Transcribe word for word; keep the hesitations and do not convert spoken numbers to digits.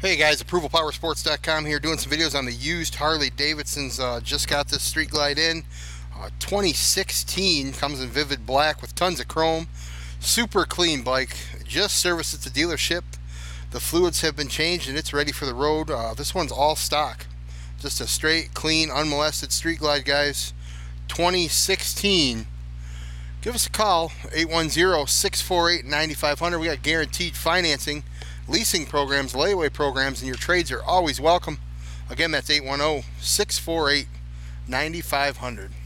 Hey guys, approval power sports dot com here, doing some videos on the used Harley Davidsons. Uh, just got this Street Glide in, uh, twenty sixteen, comes in vivid black with tons of chrome, super clean bike, just serviced at the dealership. The fluids have been changed and it's ready for the road. Uh, this one's all stock, just a straight, clean, unmolested Street Glide, guys, twenty sixteen. Give us a call, eight one zero, six four eight, nine five zero zero, we got guaranteed financing. Leasing programs, layaway programs, and your trades are always welcome. Again, that's eight one zero, six four eight, nine five zero zero.